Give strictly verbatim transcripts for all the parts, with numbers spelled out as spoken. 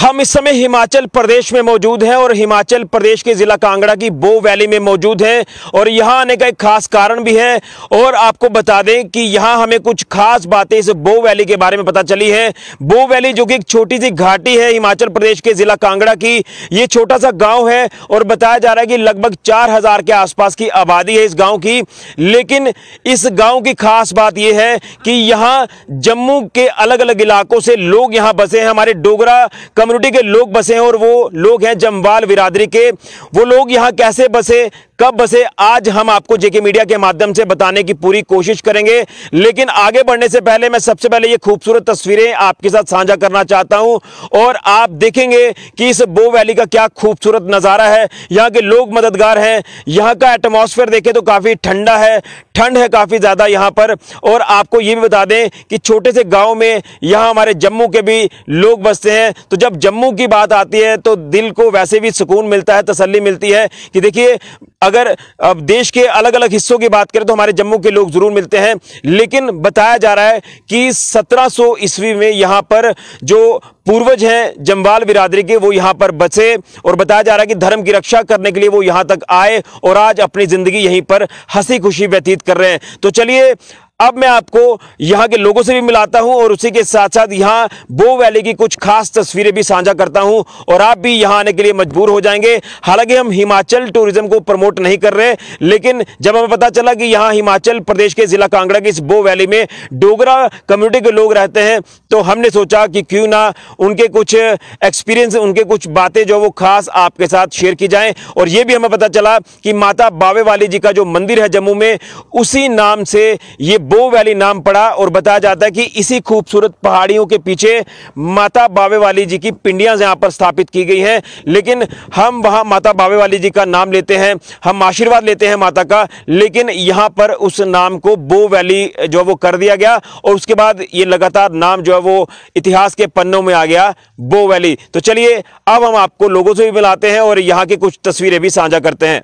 हम इस समय हिमाचल प्रदेश में मौजूद हैं और हिमाचल प्रदेश के ज़िला कांगड़ा की बो वैली में मौजूद हैं और यहाँ आने का एक ख़ास कारण भी है। और आपको बता दें कि यहाँ हमें कुछ खास बातें इस बो वैली के बारे में पता चली है। बो वैली जो कि एक छोटी सी घाटी है हिमाचल प्रदेश के ज़िला कांगड़ा की, ये छोटा सा गाँव है और बताया जा रहा है कि लगभग चार हज़ार के आसपास की आबादी है इस गाँव की। लेकिन इस गाँव की खास बात यह है कि यहाँ जम्मू के अलग अलग इलाकों से लोग यहाँ बसे हैं। हमारे डोगरा कम्युनिटी के लोग बसे हैं और वो लोग हैं जमवाल बिरादरी के। वो लोग यहाँ कैसे बसे, कब बसे, आज हम आपको जेके मीडिया के माध्यम से बताने की पूरी कोशिश करेंगे। लेकिन आगे बढ़ने से पहले मैं सबसे पहले ये खूबसूरत तस्वीरें आपके साथ साझा करना चाहता हूँ और आप देखेंगे कि इस बो वैली का क्या खूबसूरत नज़ारा है। यहाँ के लोग मददगार हैं, यहाँ का एटमॉस्फेयर देखें तो काफ़ी ठंडा है, ठंड है काफ़ी ज़्यादा यहाँ पर। और आपको ये भी बता दें कि छोटे से गाँव में यहाँ हमारे जम्मू के भी लोग बसते हैं। तो जब जम्मू की बात आती है तो दिल को वैसे भी सुकून मिलता है, तसल्ली मिलती है कि देखिए अगर अब देश के अलग अलग हिस्सों की बात करें तो हमारे जम्मू के लोग ज़रूर मिलते हैं। लेकिन बताया जा रहा है कि सत्रह सौ ईस्वी में यहाँ पर जो पूर्वज हैं जमवाल बिरादरी के, वो यहाँ पर बसे और बताया जा रहा है कि धर्म की रक्षा करने के लिए वो यहाँ तक आए और आज अपनी ज़िंदगी यहीं पर हंसी खुशी व्यतीत कर रहे हैं। तो चलिए अब मैं आपको यहाँ के लोगों से भी मिलाता हूँ और उसी के साथ साथ यहाँ बो वैली की कुछ खास तस्वीरें भी साझा करता हूँ और आप भी यहाँ आने के लिए मजबूर हो जाएंगे। हालांकि हम हिमाचल टूरिज्म को प्रमोट नहीं कर रहे, लेकिन जब हमें पता चला कि यहाँ हिमाचल प्रदेश के ज़िला कांगड़ा की इस बो वैली में डोगरा कम्युनिटी के लोग रहते हैं तो हमने सोचा कि क्यों ना उनके कुछ एक्सपीरियंस, उनके कुछ बातें जो वो खास आपके साथ शेयर की जाएँ। और ये भी हमें पता चला कि माता बावे वाली जी का जो मंदिर है जम्मू में, उसी नाम से ये बो वैली नाम पड़ा। और बताया जाता है कि इसी खूबसूरत पहाड़ियों के पीछे माता बावे वाली जी की पिंडियां यहाँ पर स्थापित की गई हैं। लेकिन हम वहाँ माता बावे वाली जी का नाम लेते हैं, हम आशीर्वाद लेते हैं माता का, लेकिन यहाँ पर उस नाम को बो वैली जो है वो कर दिया गया और उसके बाद ये लगातार नाम जो है वो इतिहास के पन्नों में आ गया, बो वैली। तो चलिए अब हम आपको लोगों से भी मिलाते हैं और यहाँ की कुछ तस्वीरें भी साझा करते हैं।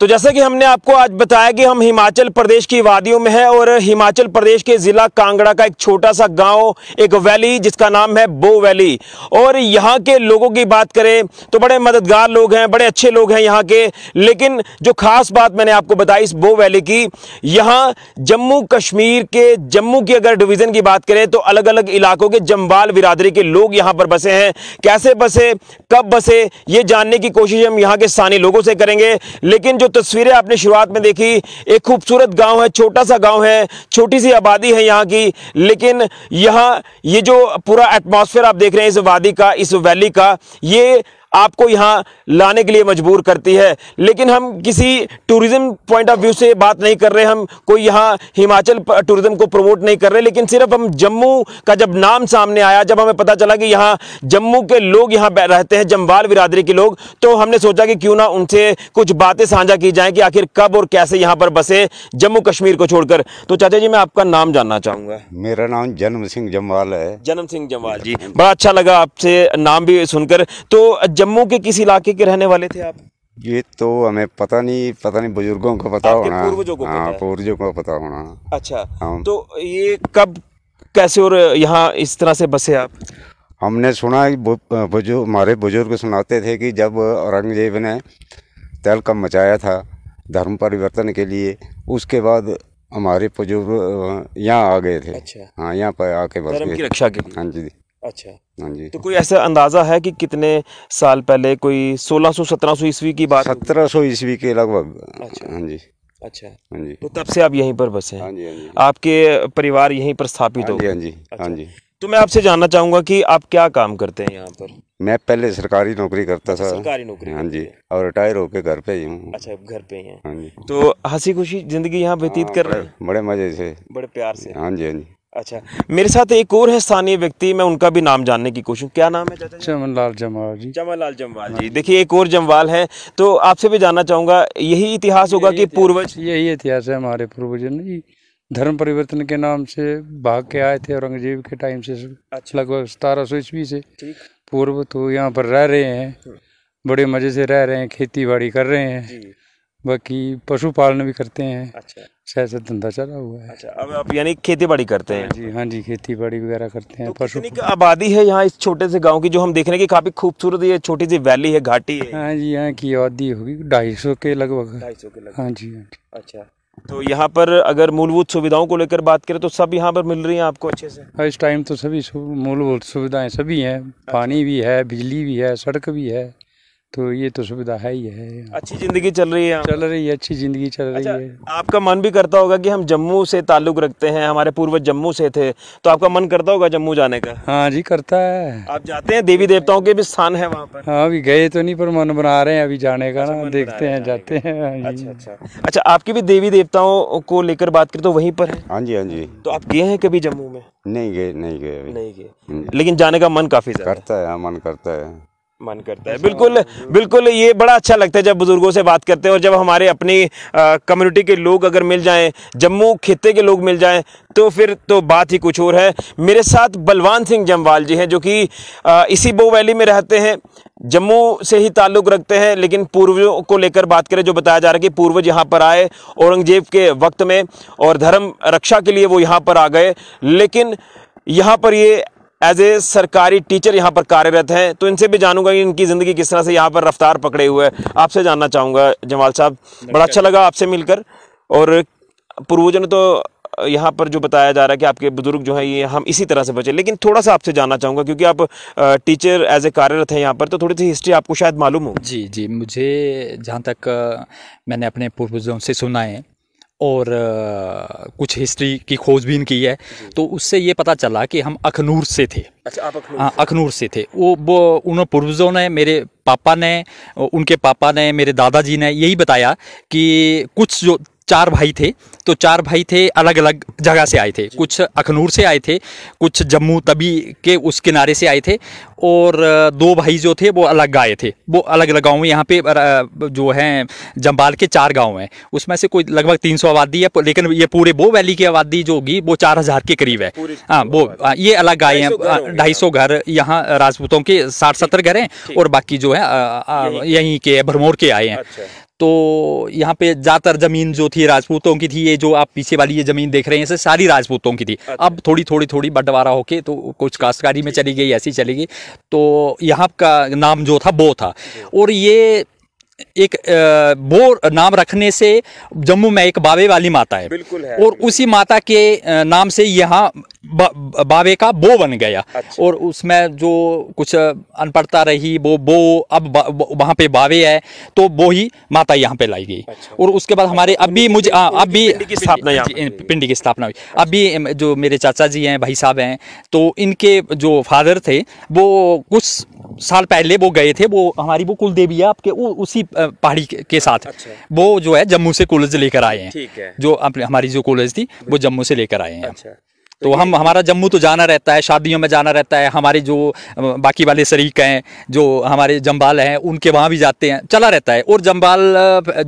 तो जैसा कि हमने आपको आज बताया कि हम हिमाचल प्रदेश की वादियों में हैं और हिमाचल प्रदेश के ज़िला कांगड़ा का एक छोटा सा गांव, एक वैली जिसका नाम है बो वैली। और यहाँ के लोगों की बात करें तो बड़े मददगार लोग हैं, बड़े अच्छे लोग हैं यहाँ के। लेकिन जो खास बात मैंने आपको बताई इस बो वैली की, यहाँ जम्मू कश्मीर के, जम्मू की अगर डिवीज़न की बात करें तो अलग अलग इलाकों के जम्वाल बिरादरी के लोग यहाँ पर बसे हैं। कैसे बसे, कब बसे, ये जानने की कोशिश हम यहाँ के स्थानीय लोगों से करेंगे। लेकिन तस्वीरें आपने शुरुआत में देखी, एक खूबसूरत गांव है, छोटा सा गांव है, छोटी सी आबादी है यहाँ की। लेकिन यहाँ ये जो पूरा एटमॉस्फेयर आप देख रहे हैं इस वादी का, इस वैली का, ये आपको यहाँ लाने के लिए मजबूर करती है। लेकिन हम किसी टूरिज्म पॉइंट ऑफ व्यू से बात नहीं कर रहे, हम कोई यहाँ हिमाचल टूरिज्म को प्रमोट नहीं कर रहे। लेकिन सिर्फ हम जम्मू का जब नाम सामने आया, जब हमें पता चला कि यहाँ जम्मू के लोग यहाँ रहते हैं, जम्वाल बिरादरी के लोग, तो हमने सोचा कि क्यों ना उनसे कुछ बातें साझा की जाएँ कि आखिर कब और कैसे यहाँ पर बसे जम्मू कश्मीर को छोड़कर। तो चाचा जी, मैं आपका नाम जानना चाहूँगा। मेरा नाम जन्म सिंह जम्वाल है। जन्म सिंह जम्वाल जी, बड़ा अच्छा लगा आपसे नाम भी सुनकर। तो जम्मू के किस इलाके के रहने वाले थे आप? ये तो हमें पता नहीं, पता नहीं बुजुर्गों को पता होना, पूर्वजों को, हाँ, पूर्वजों को पता होना। अच्छा, तो ये कब, कैसे और यहाँ इस तरह से बसे आप? हमने सुना, बुजुर्ग, हमारे बुजुर्ग सुनाते थे कि जब औरंगजेब ने तहलकम मचाया था धर्म परिवर्तन के लिए, उसके बाद हमारे बुजुर्ग यहाँ आ गए थे। हाँ, यहाँ पर आके बस धर्म की रक्षा के लिए। हाँ जी। अच्छा जी। तो कोई ऐसा अंदाज़ा है कि कितने साल पहले, कोई सोलह सौ सत्रह सौ ईस्वी की बात? सत्रह सौ ईस्वी के लगभग। अच्छा। हाँ जी। अच्छा जी। तो तब से आप यहीं पर बसे हैं? हाँ जी, हाँ जी। आपके परिवार यहीं पर स्थापित हो गए? हाँ जी, हाँ जी। तो मैं आपसे जानना चाहूँगा कि आप क्या काम करते हैं यहाँ पर? मैं पहले सरकारी नौकरी करता था। सरकारी नौकरी? हाँ जी। और रिटायर होकर घर पे ही हूँ। अच्छा, घर पे ही हैं। हाँ जी। तो हंसी खुशी ज़िंदगी यहाँ व्यतीत कर रहे हैं? बड़े मज़े से, बड़े प्यार से। हाँ जी, हाँ जी। अच्छा, मेरे साथ एक और है स्थानीय व्यक्ति, मैं उनका भी नाम जानने की कोशिश। क्या नाम है चाचा जी? जमनलाल जम्वाल जी। जमनलाल जम्वाल जी, देखिए एक और जम्वाल है। तो आपसे भी जानना चाहूँगा, यही इतिहास होगा कि पूर्वज? यही इतिहास है, हमारे पूर्वजों ने धर्म परिवर्तन के नाम से भाग के आए थे औरंगजेब के टाइम से। अच्छा। लगभग सतारह सौ ईस्वी से पूर्व तो यहाँ पर रह रहे हैं, बड़े मजे से रह रहे हैं, खेती बाड़ी कर रहे हैं, बाकी पशु पालन भी करते हैं। अच्छा। सैसा धंधा चला हुआ है। अच्छा, अब आप यानी खेती बाड़ी करते हैं? जी हाँ जी, खेती बाड़ी वगैरह करते हैं। तो कितनी आबादी है यहाँ इस छोटे से गांव की, जो हम देख रहे हैं कि काफी खूबसूरत ये छोटी सी वैली है, घाटी है? हाँ जी, यहाँ की आबादी होगी ढाई सौ के लगभग। ढाई सौ के लगभग। हाँ जी, हाँ जी। अच्छा, तो यहाँ पर अगर मूलभूत सुविधाओं को लेकर बात करें तो सब यहाँ पर मिल रही है आपको अच्छे से? इस टाइम तो सभी मूलभूत सुविधाएं सभी हैं, पानी भी है, बिजली भी है, सड़क भी है, तो ये तो सुविधा है ही है। अच्छी ज़िंदगी चल रही है, चल रही है अच्छी ज़िंदगी चल रही है। आपका मन भी करता होगा कि हम जम्मू से ताल्लुक़ रखते हैं, हमारे पूर्वज जम्मू से थे, तो आपका मन करता होगा जम्मू जाने का? हाँ जी, करता है। आप जाते हैं? देवी देवताओं के भी स्थान है वहाँ पर? हाँ, अभी गए तो नहीं, पर मन बना रहे हैं अभी जाने का। ना, देखते हैं, जाते हैं। अच्छा अच्छा अच्छा आपकी भी देवी देवताओं को लेकर बात करें तो वहीं पर है? हाँ जी, हाँ जी। तो आप गए हैं कभी जम्मू में? नहीं गए, नहीं गए, नहीं गए, लेकिन जाने का मन काफ़ी करता है? मन करता है, मन करता है। बिल्कुल बिल्कुल, ये बड़ा अच्छा लगता है जब बुजुर्गों से बात करते हैं, और जब हमारे अपनी कम्युनिटी के लोग अगर मिल जाएं, जम्मू खित्ते के लोग मिल जाएं, तो फिर तो बात ही कुछ और है। मेरे साथ बलवान सिंह जम्वाल जी हैं, जो कि इसी बो वैली में रहते हैं, जम्मू से ही ताल्लुक़ रखते हैं। लेकिन पूर्वजों को लेकर बात करें, जो बताया जा रहा है कि पूर्वज यहाँ पर आए औरंगजेब के वक्त में और धर्म रक्षा के लिए वो यहाँ पर आ गए, लेकिन यहाँ पर ये एज ए सरकारी टीचर यहाँ पर कार्यरत हैं। तो इनसे भी जानूंगा कि इनकी ज़िंदगी किस तरह से यहाँ पर रफ्तार पकड़े हुए है। आपसे जानना चाहूँगा जमाल साहब, बड़ा अच्छा लगा आपसे मिलकर। और पूर्वजों ने तो यहाँ पर जो बताया जा रहा है कि आपके बुजुर्ग जो है ये हम इसी तरह से बचे, लेकिन थोड़ा सा आपसे जानना चाहूँगा क्योंकि आप टीचर एज ए कार्यरत हैं यहाँ पर, तो थोड़ी सी हिस्ट्री आपको शायद मालूम हो। जी जी, मुझे जहाँ तक मैंने अपने पूर्वजों से सुना है और आ, कुछ हिस्ट्री की खोजबीन की है, तो उससे ये पता चला कि हम अखनूर से थे। अच्छा, आप अखनूर? हाँ, अखनूर से थे। वो वो उन पूर्वजों ने, मेरे पापा ने, उनके पापा ने, मेरे दादाजी ने यही बताया कि कुछ जो चार भाई थे, तो चार भाई थे अलग अलग जगह से आए थे। कुछ अखनूर से आए थे, कुछ जम्मू तवी के उस किनारे से आए थे, और दो भाई जो थे वो अलग आए थे। वो अलग अलग गाँव, यहाँ पे जो हैं जम्वाल के चार गांव हैं, उसमें से कोई लगभग तीन सौ आबादी है, लेकिन ये पूरे बो वैली की आबादी जो होगी वो चार हज़ार के करीब है। हाँ, वो ये अलग आए हैं। ढाई सौ घर यहाँ राजपूतों के, साठ सत्तर घर हैं, और बाकी जो है यहीं के भरमौर के आए हैं। तो यहाँ पे ज़्यादातर ज़मीन जो थी राजपूतों की थी। ये जो आप पीछे वाली ये ज़मीन देख रहे हैं, इसे सारी राजपूतों की थी। अब थोड़ी थोड़ी थोड़ी बंटवारा होके तो कुछ काश्तकारी में चली गई, ऐसी चली गई। तो यहाँ का नाम जो था बो था। और ये एक बो नाम रखने से जम्मू में एक बावे वाली माता है, बिल्कुल है, और उसी माता के नाम से यहाँ बा, बावे का बो बन गया। अच्छा। और उसमें जो कुछ अनपढ़ता रही वो बो, अब वहाँ पे बावे है तो वो ही माता यहाँ पे लाई गई। अच्छा। और उसके बाद हमारे अब भी मुझे अब भी पिंडी की स्थापना हुई। अब भी जो मेरे चाचा जी हैं, भाई साहब हैं, तो इनके जो फादर थे वो कुछ साल पहले वो गए थे। वो हमारी वो कुल देवी है आपके उसी पहाड़ी के साथ। अच्छा। वो जो है जम्मू से कॉलेज लेकर आए हैं। ठीक है। जो हमारी जो कॉलेज थी वो जम्मू से लेकर आए हैं। अच्छा। तो हम हमारा जम्मू तो जाना रहता है, शादियों में जाना रहता है। हमारे जो बाकी वाले शरीक हैं, जो हमारे जम्बाल हैं, उनके वहाँ भी जाते हैं, चला रहता है। और जम्बाल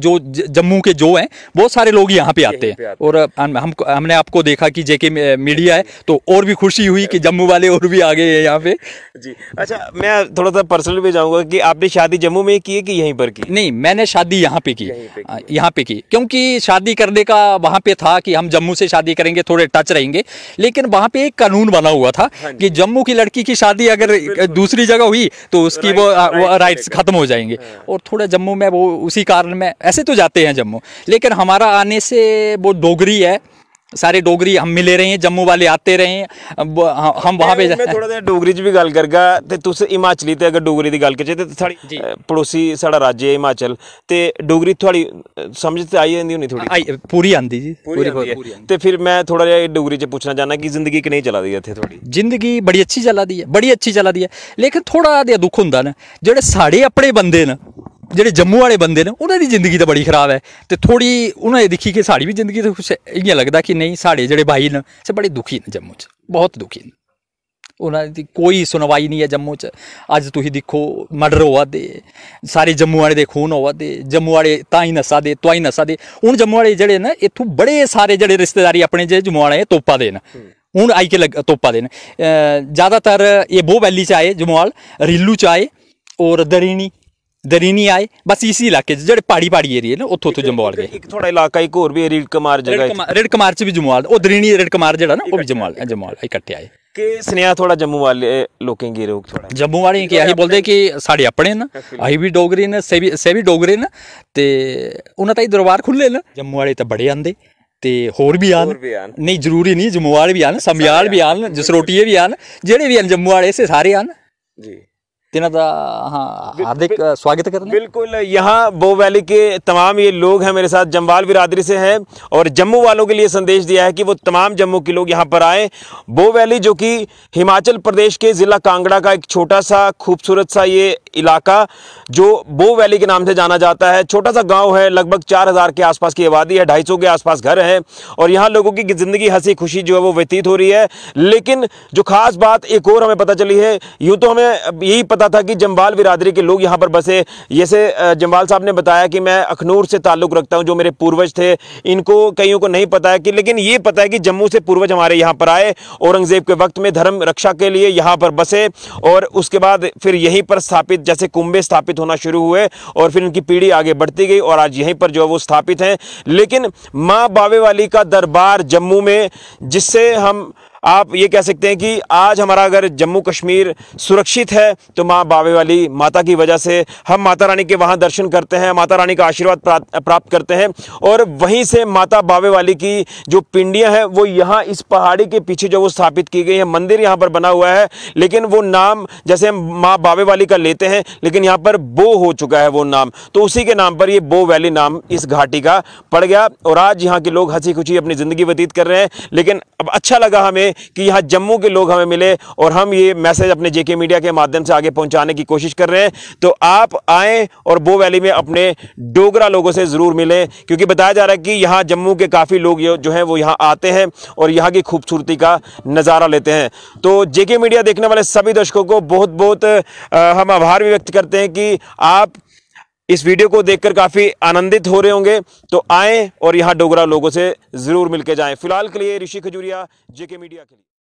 जो जम्मू के जो हैं बहुत सारे लोग यहाँ पे आते हैं। और हम हमने आपको देखा कि जेके मीडिया है तो और भी खुशी हुई कि जम्मू वाले और भी आ गए हैं यहाँ पे जी। अच्छा, मैं थोड़ा सा पर्सनल भी जाऊँगा कि आपने शादी जम्मू में की है कि यहीं पर की? नहीं, मैंने शादी यहाँ पे की, यहाँ पे की, क्योंकि शादी करने का वहाँ पे था कि हम जम्मू से शादी करेंगे, थोड़े टच रहेंगे। लेकिन वहाँ पे एक कानून बना हुआ था कि जम्मू की लड़की की शादी अगर दूसरी जगह हुई तो उसकी वो राइट्स खत्म हो जाएंगे। और थोड़ा जम्मू में वो उसी कारण में ऐसे तो जाते हैं जम्मू, लेकिन हमारा आने से वो डोगरी है, सारे डोगरी हम मिले रहे हैं, जम्मू वाले आते रहे हैं। हम वहाँ पे थोड़ा सा डोगरी च भी गल करगा ते तुस हिमाचली ते अगर डोगरी दी गल करचे ते साडी पड़ोसी साडा राज्य है हिमाचल, ते डोगरी थोड़ी समझ ते आई जांदी होनी? थोड़ी पूरी आंदी जी, पूरी पूरी। ते फिर मैं थोड़ा जिहा डोगरी च पूछना चाहना कि जिंदगी कनेही चला दी है इत्थे? थोड़ी जिंदगी बड़ी अच्छी चला दी है, बड़ी अच्छी चला दी है। लेकिन थोड़ा जिहा दुख हुंदा ना, जिहड़े साडे अपने बंदे न, जेडे जम्मू वाले बंदे ने, उन्होंने जिंदगी तो बड़ी खराब है। तो थोड़ी उन्हें दिखी कि साड़ी भी जिंदगी तो कुछ इं लगता कि नहीं, साढ़े जेडे भाई ने से बड़े दुखी ने, जम्मू च बहुत दुखी ने, उन्होंने कोई सुनवाई नहीं है जम्मू च। अज तुम दिखो मर्डर होआ दे, सारे जम्मू आले दे खून होआ दे, जम्मू आले ताई नसा दे, तुआई नसा दे। हूँ जम्मू आले जेडे न इतों बड़े सारे जेडे रिश्तेदारी अपने जे जम्मू आले तोपा दे न, हूँ आई के लग तोपा दे न। ज़्यादातर ये बो वैली च आए, जम्वाल रीलू च आए और दरीनी दरीनी आए, बस इसी इलाके जो पहाड़ी पहाड़ी एरिया ना उत्थों तो जम्वाल गए। एक थोड़ा इलाका एक और भी रिड़कमार जगह, रिड़कमार च भी जम्वाल, वो दरीनी रिड़कमार जड़ा ना वो भी जम्वाल जम्वाल इकट्ठे आए। के स्नेहा थोड़ा जम्मू वाले लोकें की रोक, थोड़ा जम्मू वाले की अही बोलदे कि साढ़े अपने ना, अही भी डोगरे न, से भी से भी डोगरे न, ते उन्हां ताईं दरबार खुल्ले न। जम्मू वाले तां बड़े आंदे ते होर भी आन, नहीं जरूरी नहीं जम्मू वाले भी आन, समयाल भी आन, जसरोटिये भी आन, जेडे भी आन जम्मू वाले से सारे आन जी। हाँ, हार्दिक स्वागत करते। बिल्कुल, यहाँ बो वैली के तमाम ये लोग हैं मेरे साथ, जम्वाल बिरादरी से हैं, और जम्मू वालों के लिए संदेश दिया है कि वो तमाम जम्मू के लोग यहाँ पर आए। बो वैली जो कि हिमाचल प्रदेश के ज़िला कांगड़ा का एक छोटा सा खूबसूरत सा ये इलाका जो बो वैली के नाम से जाना जाता है, छोटा सा गाँव है, लगभग चार हज़ार के आसपास की आबादी है, ढाई सौ के आसपास घर है, और यहाँ लोगों की ज़िंदगी हंसी खुशी जो है वो व्यतीत हो रही है। लेकिन जो खास बात एक और हमें पता चली है, यूँ तो हमें यही था कि जम्वाल बिरादरी के लोग यहाँ पर बसे। जैसे जम्वाल साहब ने बताया कि मैं अखनूर से ताल्लुक़ रखता हूँ, जो मेरे पूर्वज थे, इनको कईयों को नहीं पता है कि, लेकिन ये पता है कि जम्मू से पूर्वज हमारे यहाँ पर आए, औरंगज़ेब के वक्त में धर्म रक्षा के लिए यहाँ पर बसे, और उसके बाद फिर यहीं पर स्थापित जैसे कुंबे स्थापित होना शुरू हुए, और फिर इनकी पीढ़ी आगे बढ़ती गई और आज यहीं पर जो है वो स्थापित हैं। लेकिन माँ बावे वाली का दरबार जम्मू में, जिससे हम आप ये कह सकते हैं कि आज हमारा अगर जम्मू कश्मीर सुरक्षित है तो माँ बावे वाली माता की वजह से हम माता रानी के वहाँ दर्शन करते हैं, माता रानी का आशीर्वाद प्राप्त करते हैं, और वहीं से माता बावे वाली की जो पिंडियाँ हैं वो यहाँ इस पहाड़ी के पीछे जो वो स्थापित की गई है, मंदिर यहाँ पर बना हुआ है। लेकिन वो नाम जैसे हम माँ बावे वाली का लेते हैं, लेकिन यहाँ पर बो हो चुका है वो नाम, तो उसी के नाम पर ये बो वैली नाम इस घाटी का पड़ गया, और आज यहाँ के लोग हंसी खुशी अपनी ज़िंदगी व्यतीत कर रहे हैं। लेकिन अब अच्छा लगा हमें कि यहाँ जम्मू के लोग हमें मिले, और हम ये मैसेज अपने जेके मीडिया के माध्यम से आगे पहुंचाने की कोशिश कर रहे हैं। तो आप आएँ और बो वैली में अपने डोगरा लोगों से ज़रूर मिलें, क्योंकि बताया जा रहा है कि यहाँ जम्मू के काफ़ी लोग जो हैं वो यहाँ आते हैं और यहाँ की खूबसूरती का नज़ारा लेते हैं। तो जेके मीडिया देखने वाले सभी दर्शकों को बहुत बहुत हम आभार भी व्यक्त करते हैं कि आप इस वीडियो को देखकर काफ़ी आनंदित हो रहे होंगे। तो आएँ और यहाँ डोगरा लोगों से ज़रूर मिलकर जाएँ। फिलहाल के लिए ऋषि खजूरिया, जेके मीडिया के लिए।